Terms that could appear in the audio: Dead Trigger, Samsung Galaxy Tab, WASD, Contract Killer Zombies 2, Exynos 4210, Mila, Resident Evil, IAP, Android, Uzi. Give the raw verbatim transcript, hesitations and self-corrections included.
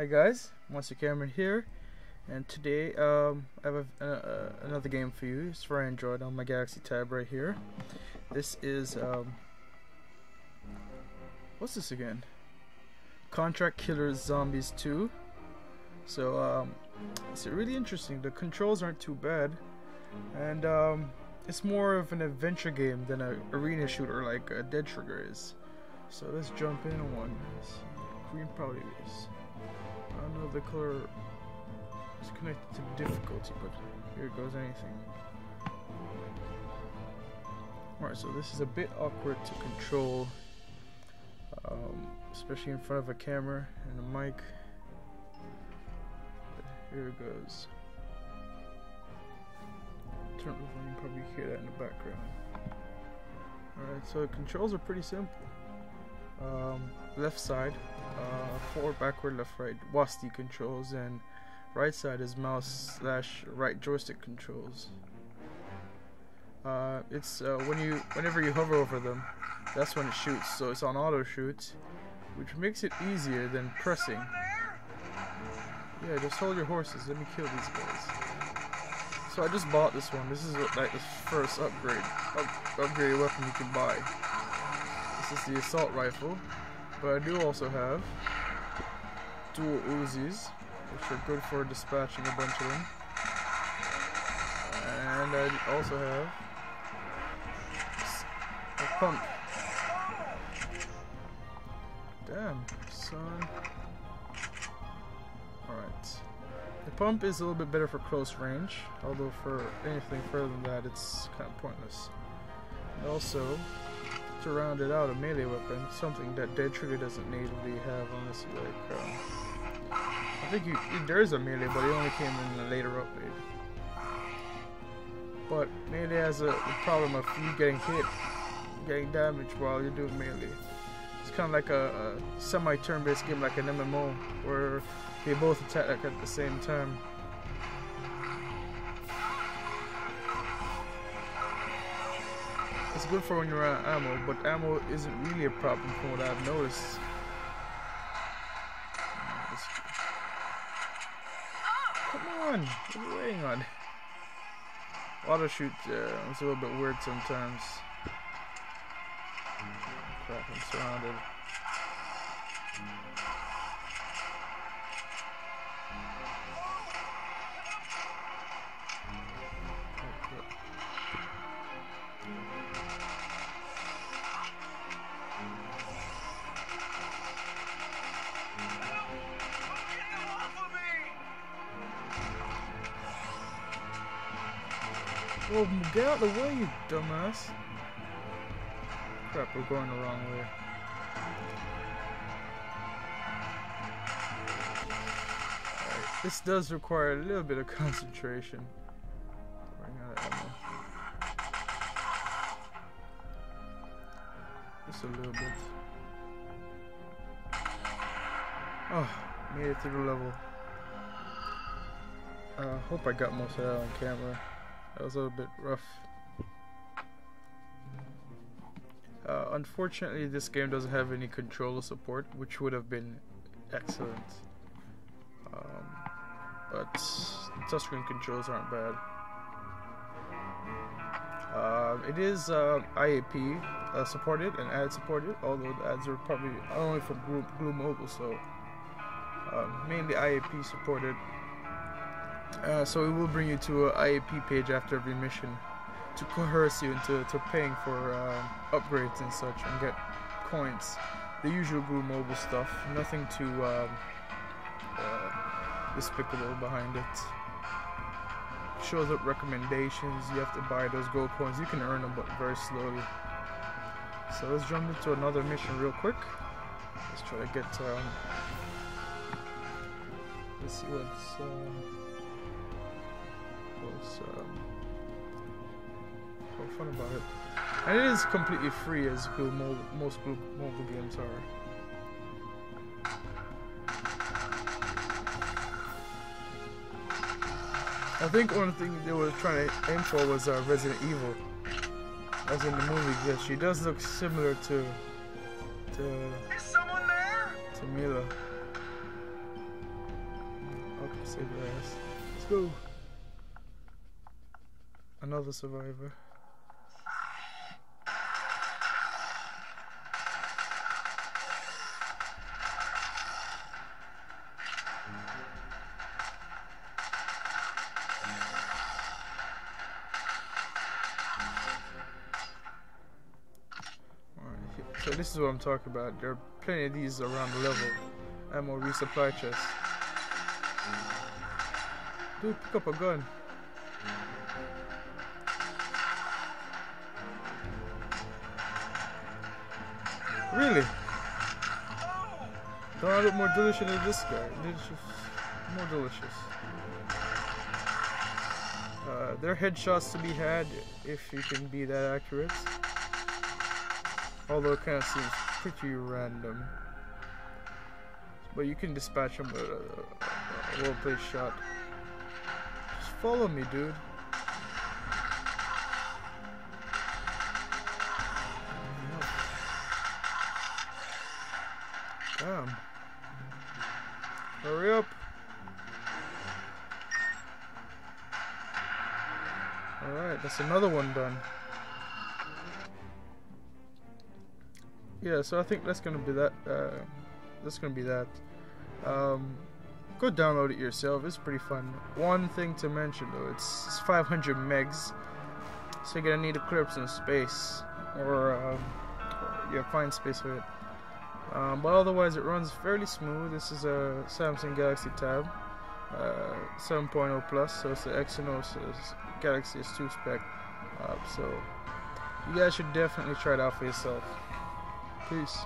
Hi guys, once again I'm here, and today um, I have a, uh, another game for you. It's for Android on my Galaxy Tab right here. This is um, what's this again? Contract Killer Zombies two. So um, it's really interesting. The controls aren't too bad, and um, it's more of an adventure game than an arena shooter like uh, Dead Trigger is. So let's jump in on one. Green probably is. I don't know if the color is connected to the difficulty, but here it goes anything. Alright, so this is a bit awkward to control, um, especially in front of a camera and a mic. But here it goes. Turn the volume, probably hear that in the background. Alright, so the controls are pretty simple. Um, left side, uh, forward, backward, left, right, W A S D controls, and right side is mouse slash right joystick controls. Uh, it's uh, when you, whenever you hover over them, that's when it shoots. So it's on auto shoot, which makes it easier than pressing. Yeah, just hold your horses. Let me kill these guys. So I just bought this one. This is like the first upgrade, up, upgrade weapon you can buy. This is the assault rifle, but I do also have dual Uzis, which are good for dispatching a bunch of them, and I also have a pump. Damn, son. Alright, the pump is a little bit better for close range, although for anything further than that it's kind of pointless. And also, to round it out, a melee weapon, something that Dead Trigger doesn't natively have unless you like. Uh, I think you, there is a melee, but it only came in a later update. But melee has a, a problem of you getting hit, getting damaged while you're doing melee. It's kind of like a, a semi-turn-based game, like an M M O, where they both attack at the same time. It's good for when you're out of ammo, but ammo isn't really a problem from what I've noticed. Come on! What are you waiting on? Auto shoot, uh, it's a little bit weird sometimes. Crap, I'm surrounded. Well, get out of the way, you dumbass. Crap, we're going the wrong way. Alright, this does require a little bit of concentration. Bring out that ammo. Just a little bit. Oh, made it through the level. I uh, hope I got most of that on camera. That was a little bit rough. Uh, unfortunately, this game doesn't have any controller support, which would have been excellent. Um, but touchscreen controls aren't bad. Uh, it is uh, I A P uh, supported and ad supported, although the ads are probably only from Blue Mobile, so uh, mainly I A P supported. Uh, so it will bring you to an I A P page after every mission to coerce you into to paying for uh, upgrades and such and get coins. The usual Blue Mobile stuff, nothing too um, uh, despicable behind it. Shows up recommendations, you have to buy those gold coins, you can earn them but very slowly. So let's jump into another mission real quick. Let's try to get, um, let's see what's... Um, Was, um, so fun about it, and it is completely free as Blue Mobile, most Blue Mobile games are. I think one thing they were trying to aim for was uh, Resident Evil, as in the movie. Yes, she does look similar to to, is someone there? to Mila. save the ass. Let's go. Another survivor. So this is what I'm talking about. There are plenty of these around the level. Ammo resupply chest. Dude, pick up a gun. Really? Don't I look more delicious than this guy? Delicious. More delicious. Uh, there are headshots to be had if you can be that accurate. Although it kind of seems pretty random. But you can dispatch him with a, a, a well-placed shot. Just follow me, dude. Damn. Hurry up. Alright, that's another one done. Yeah, so I think that's gonna be that. Uh, that's gonna be that. Um, go download it yourself. It's pretty fun. One thing to mention though, it's, it's five hundred megs, so you're gonna need to clear up some space, or, um, or yeah, find space for it. Um, but otherwise, it runs fairly smooth. This is a Samsung Galaxy Tab, uh, seven point oh plus, so it's the Exynos Galaxy S two spec. Uh, so you guys should definitely try it out for yourself. Peace.